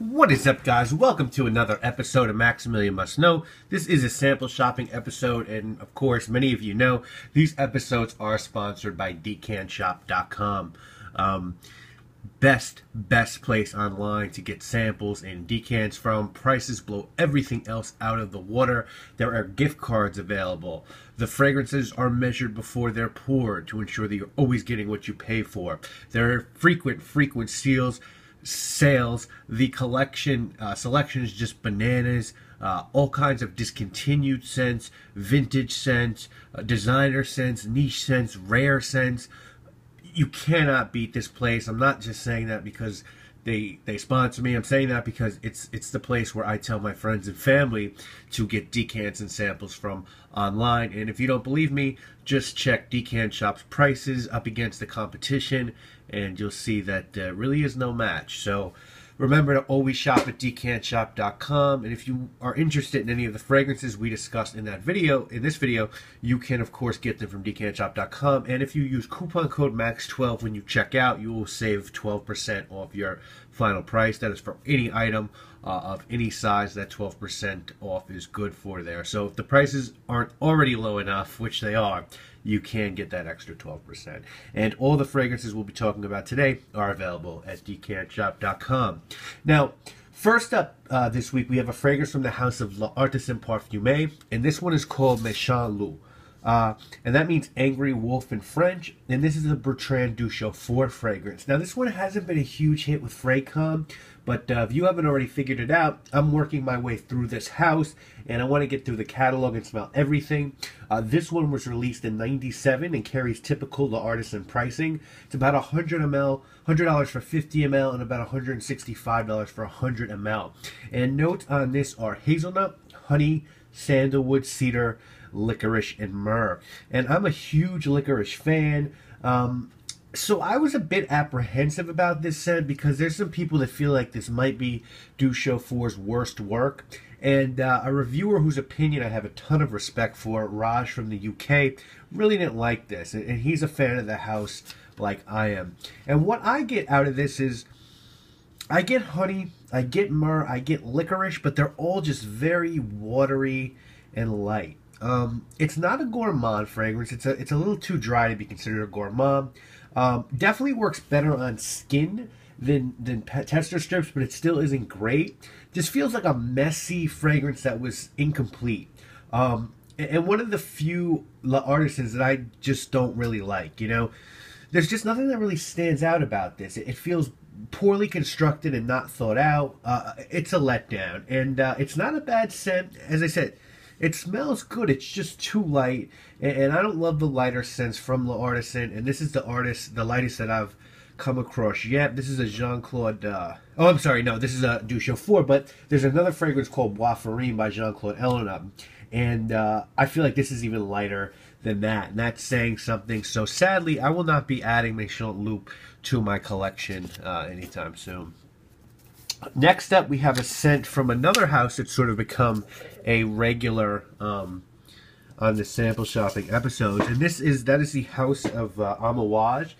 What is up, guys? Welcome to another episode of Maximilian Must Know. This is a sample shopping episode, and of course, many of you know, these episodes are sponsored by decanshop.com. Best place online to get samples and decants from. Prices blow everything else out of the water. There are gift cards available. The fragrances are measured before they're poured to ensure that you're always getting what you pay for. There are frequent seals. Sales, the collection selection is just bananas, all kinds of discontinued scents, vintage scents, designer scents, niche scents, rare scents. You cannot beat this place. I'm not just saying that because they sponsor me. I'm saying that because it's the place where I tell my friends and family to get decants and samples from online. And if you don't believe me, just check Decant Shop's prices up against the competition, and you'll see that there really is no match. So remember to always shop at decantshop.com. And if you are interested in any of the fragrances we discussed in that video, in this video, you can of course get them from decantshop.com. And if you use coupon code MAX12 when you check out, you will save 12% off your final price. That is for any item of any size. That 12% off is good for there. So if the prices aren't already low enough, which they are, you can get that extra 12%. And all the fragrances we'll be talking about today are available at decantshop.com. Now, first up this week, we have a fragrance from the house of L'Artisan Parfumeur, and this one is called Méchant Loup. And that means angry wolf in French. And this is the Bertrand Duchaufour fragrance. Now, this one hasn't been a huge hit with Fragcom, but if you haven't already figured it out, I'm working my way through this house, and I want to get through the catalog and smell everything. This one was released in '97 and carries typical L'Artisan pricing. It's about $100 for 50 ml and about $165 for 100 ml. And notes on this are hazelnut, honey, sandalwood, cedar, licorice, and myrrh. And I'm a huge licorice fan, so I was a bit apprehensive about this scent because there's some people that feel like this might be Duchaufour's worst work. And a reviewer whose opinion I have a ton of respect for, Raj from the UK, really didn't like this, and he's a fan of the house like I am. And what I get out of this is I get honey, I get myrrh, I get licorice, but they're all just very watery and light. It's not a gourmand fragrance. It's a little too dry to be considered a gourmand. Definitely works better on skin than tester strips, but it still isn't great. Just feels like a messy fragrance that was incomplete. And one of the few L'Artisans that I just don't really like. You know, there's just nothing that really stands out about this. It feels poorly constructed and not thought out. It's a letdown, and it's not a bad scent. As I said, it smells good. It's just too light, and I don't love the lighter scents from L'Artisan, and this is the lightest that I've come across yet. This is a Jean-Claude, this is a Duchaufour, but there's another fragrance called Bois Fleurine by Jean-Claude Ellena, and I feel like this is even lighter than that, and that's saying something. So sadly, I will not be adding Méchant Loup to my collection anytime soon. Next up, we have a scent from another house that's sort of become a regular on the sample shopping episodes, and that is the house of Amouage,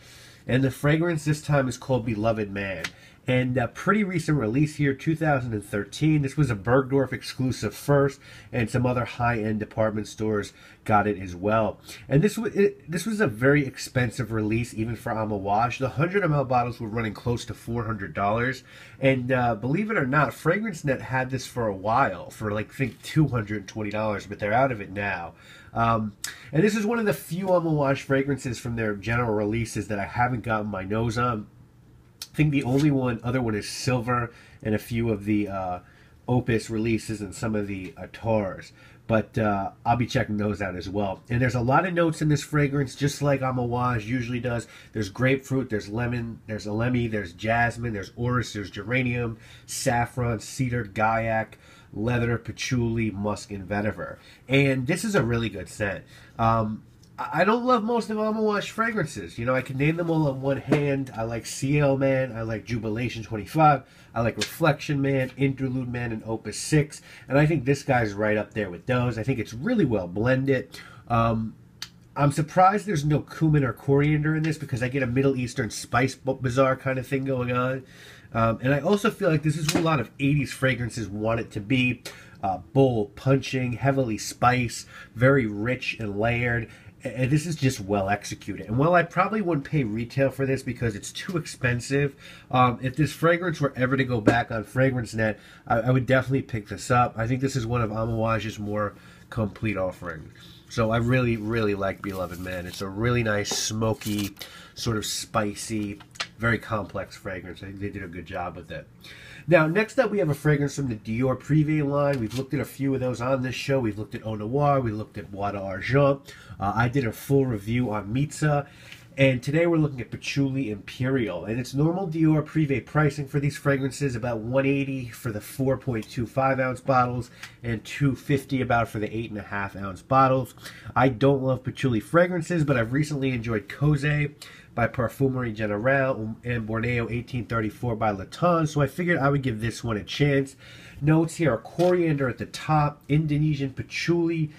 and the fragrance this time is called Beloved Man, and a pretty recent release here, 2013. This was a Bergdorf exclusive first, and some other high-end department stores got it as well. And this was a very expensive release, even for Amouage. The 100 ml bottles were running close to $400, and believe it or not, FragranceNet had this for a while, for like I think $220, but they're out of it now. And this is one of the few Amouage fragrances from their general releases that I haven't gotten my nose on. I think the only other one is Silver, and a few of the Opus releases, and some of the Atars. But I'll be checking those out as well. And there's a lot of notes in this fragrance, just like Amouage usually does. There's grapefruit, there's lemon, there's alemi, there's jasmine, there's orris, there's geranium, saffron, cedar, gaiac, leather, patchouli, musk, and vetiver. And this is a really good scent. I don't love most of Amouage fragrances. You know, I can name them all on one hand. I like CL Man, I like Jubilation 25, I like Reflection Man, Interlude Man, and Opus 6. And I think this guy's right up there with those. I think it's really well blended. I'm surprised there's no cumin or coriander in this because I get a Middle Eastern spice bazaar kind of thing going on. And I also feel like this is what a lot of 80s fragrances want it to be. Bold, punching, heavily spiced, very rich and layered. And this is just well executed. And while I probably wouldn't pay retail for this because it's too expensive, if this fragrance were ever to go back on FragranceNet, I would definitely pick this up. I think this is one of Amouage's more complete offerings. So I really, really like Beloved Man. It's a really nice, smoky, sort of spicy, very complex fragrance. I think they did a good job with it. Now, next up, we have a fragrance from the Dior Privé line. We've looked at a few of those on this show. We've looked at Eau Noir. We looked at Bois d'Argent. I did a full review on Mitzah. And today we're looking at Patchouli Imperial. And it's normal Dior Privé pricing for these fragrances, about $180 for the 4.25 ounce bottles and $250 about for the 8.5 ounce bottles. I don't love patchouli fragrances, but I've recently enjoyed Cozé by Parfumerie Generale and Borneo 1834 by Laton, so I figured I would give this one a chance. Notes here are coriander at the top, Indonesian patchouli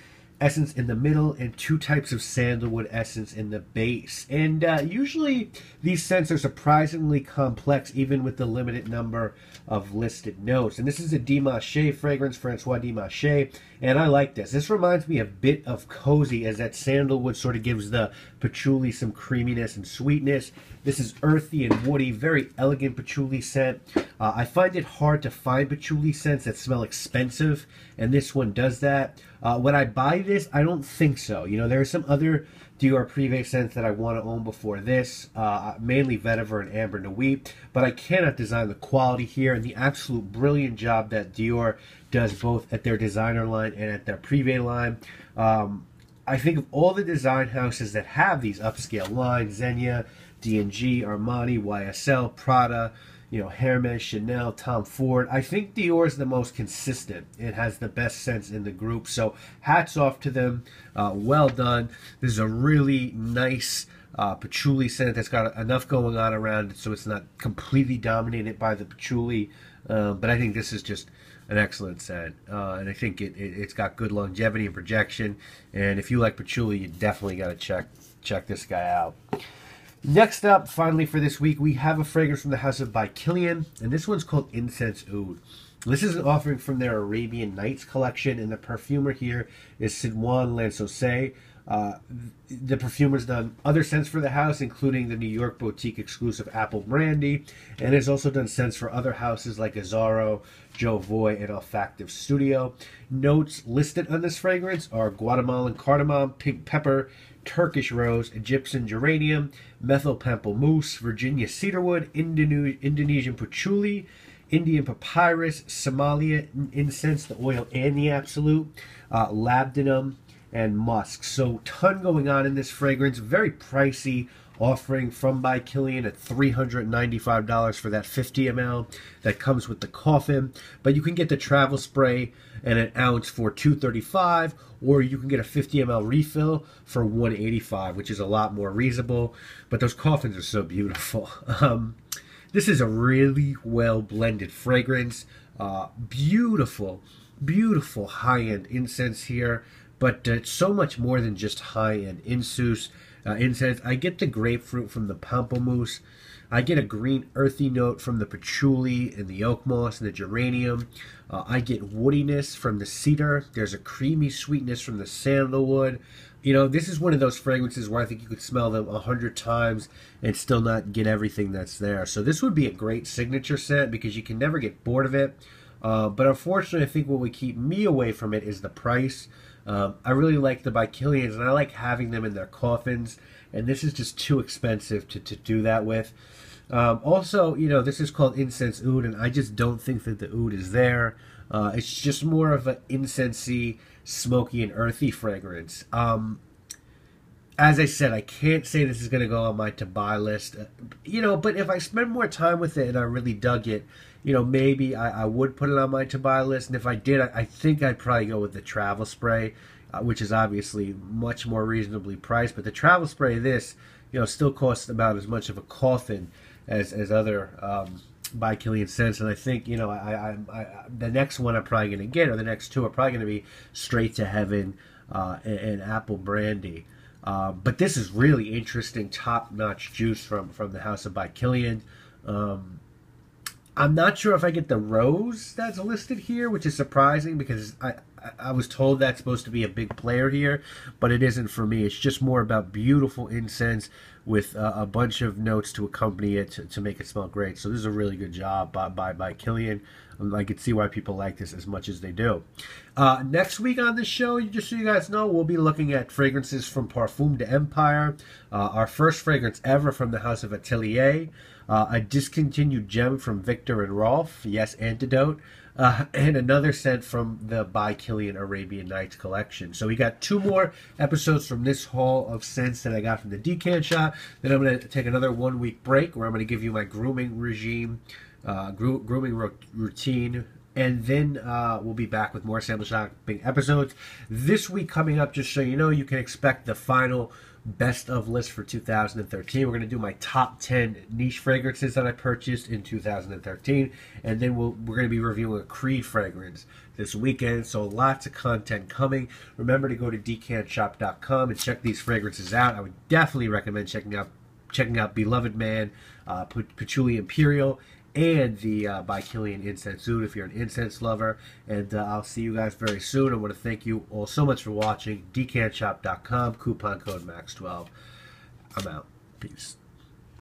essence in the middle, and two types of sandalwood essence in the base. And usually these scents are surprisingly complex, even with the limited number of listed notes. And this is a Dimache fragrance, Francois Dimache, and I like this. This reminds me a bit of Cozé, as that sandalwood sort of gives the patchouli some creaminess and sweetness. This is earthy and woody, very elegant patchouli scent. I find it hard to find patchouli scents that smell expensive, and this one does that. When I buy this, I don't think so. You know, there are some other Dior Privé scents that I want to own before this, mainly Vetiver and Amber Noir, but I cannot design the quality here and the absolute brilliant job that Dior does both at their designer line and at their Privé line. I think of all the design houses that have these upscale lines, Zegna, D&G, Armani, YSL, Prada, you know, Hermes, Chanel, Tom Ford. I think Dior is the most consistent. It has the best scents in the group. So hats off to them. Well done. This is a really nice patchouli scent that's got enough going on around it so it's not completely dominated by the patchouli. But I think this is just an excellent scent. And I think it's got good longevity and projection. And if you like patchouli, you definitely got to check this guy out. Next up, finally for this week, we have a fragrance from the house of By Kilian, and this one's called Incense Oud. This is an offering from their Arabian Nights collection, and the perfumer here is Sidwan Lanzosse. The perfumer's done other scents for the house, including the New York boutique exclusive Apple Brandy, and has also done scents for other houses like Azzaro, Jo Voy, and Olfactive Studio. Notes listed on this fragrance are Guatemalan cardamom, pink pepper, Turkish rose, Egyptian geranium, methyl pamplemousse, Virginia cedarwood, Indonesian patchouli, Indian papyrus, Somalia incense, the oil and the absolute, labdanum, and musk. So ton going on in this fragrance. Very pricey offering from By Kilian at $395 for that 50 ml that comes with the coffin, but you can get the travel spray and an ounce for $235, or you can get a 50 ml refill for $185, which is a lot more reasonable. But those coffins are so beautiful. This is a really well blended fragrance. Beautiful high-end incense here, but it's so much more than just high-end incense. I get the grapefruit from the pamplemousse. I get a green earthy note from the patchouli and the oak moss and the geranium. I get woodiness from the cedar. There's a creamy sweetness from the sandalwood. You know, this is one of those fragrances where I think you could smell them 100 times and still not get everything that's there. So this would be a great signature scent because you can never get bored of it. But unfortunately, I think what would keep me away from it is the price. I really like the By Kilians, and I like having them in their coffins, and this is just too expensive to do that with. Also, you know, this is called Incense Oud, and I just don't think that the oud is there. It's just more of an incensey, smoky, and earthy fragrance. As I said, I can't say this is going to go on my to-buy list, you know, but if I spend more time with it and I really dug it, you know, maybe I would put it on my to-buy list. And if I did, I think I'd probably go with the travel spray, which is obviously much more reasonably priced. But the travel spray, this, you know, still costs about as much of a coffin as other By Kilian scents. And I think, you know, the next one I'm probably going to get, or the next two, are probably going to be Straight to Heaven and Apple Brandy. But this is really interesting, top-notch juice from the house of By Kilian. I'm not sure if I get the rose that's listed here, which is surprising because I was told that's supposed to be a big player here, but it isn't for me. It's just more about beautiful incense with a bunch of notes to accompany it to make it smell great. So this is a really good job by Kilian. I can see why people like this as much as they do. Next week on the show, just so you guys know, we'll be looking at fragrances from Parfum d'Empire, our first fragrance ever from the House of Atelier, a discontinued gem from Victor and Rolf, yes, Antidote, and another scent from the By Kilian Arabian Nights collection. So we got two more episodes from this haul of scents that I got from the Decan Shop. Then I'm going to take another one-week break where I'm going to give you my grooming routine, and then we'll be back with more sample shopping episodes. This week coming up, just so you know, you can expect the final best of list for 2013. We're going to do my top 10 niche fragrances that I purchased in 2013, and then we're going to be reviewing a Creed fragrance this weekend, so lots of content coming. Remember to go to decanshop.com and check these fragrances out. I would definitely recommend checking out Beloved Man, Patchouli Imperial, and the By Kilian Incense Oud if you're an incense lover. And I'll see you guys very soon. I want to thank you all so much for watching. Decanshop.com, coupon code MAX12. I'm out. Peace.